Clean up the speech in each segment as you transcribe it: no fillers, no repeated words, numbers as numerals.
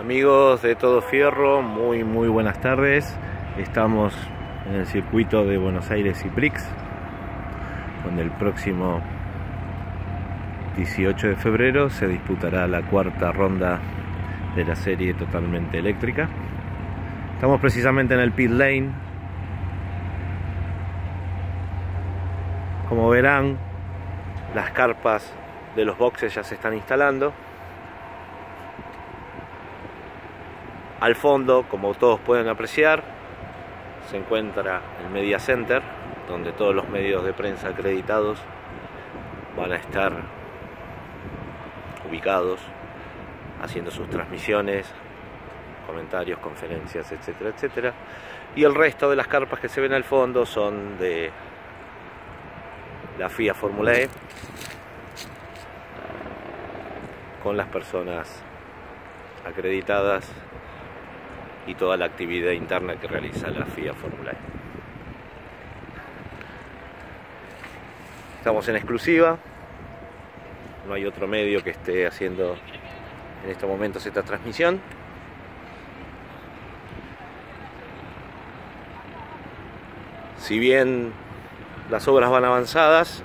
Amigos de Todo Fierro, muy buenas tardes. Estamos en el circuito de Buenos Aires y PRIX, donde el próximo 18 de febrero se disputará la cuarta ronda de la serie totalmente eléctrica. Estamos precisamente en el pit lane. Como verán, las carpas de los boxes ya se están instalando. Al fondo, como todos pueden apreciar, se encuentra el Media Center, donde todos los medios de prensa acreditados van a estar ubicados, haciendo sus transmisiones, comentarios, conferencias, etcétera, etcétera. Y el resto de las carpas que se ven al fondo son de la FIA Formula E, con las personas acreditadas y toda la actividad interna que realiza la FIA Formula E. Estamos en exclusiva, no hay otro medio que esté haciendo en estos momentos esta transmisión. Si bien las obras van avanzadas,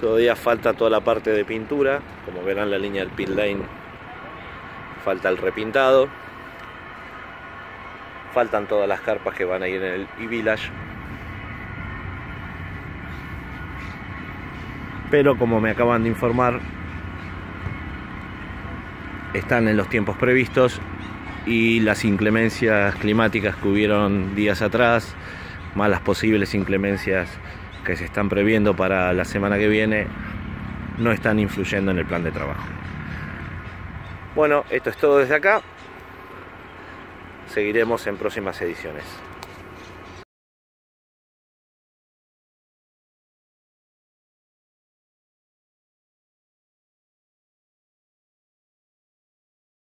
todavía falta toda la parte de pintura. Como verán, la línea del pit lane, falta el repintado. Faltan todas las carpas que van a ir en el E-Village. Pero como me acaban de informar, están en los tiempos previstos, y las inclemencias climáticas que hubieron días atrás, más las posibles inclemencias que se están previendo para la semana que viene, no están influyendo en el plan de trabajo. Bueno, esto es todo desde acá. Seguiremos en próximas ediciones.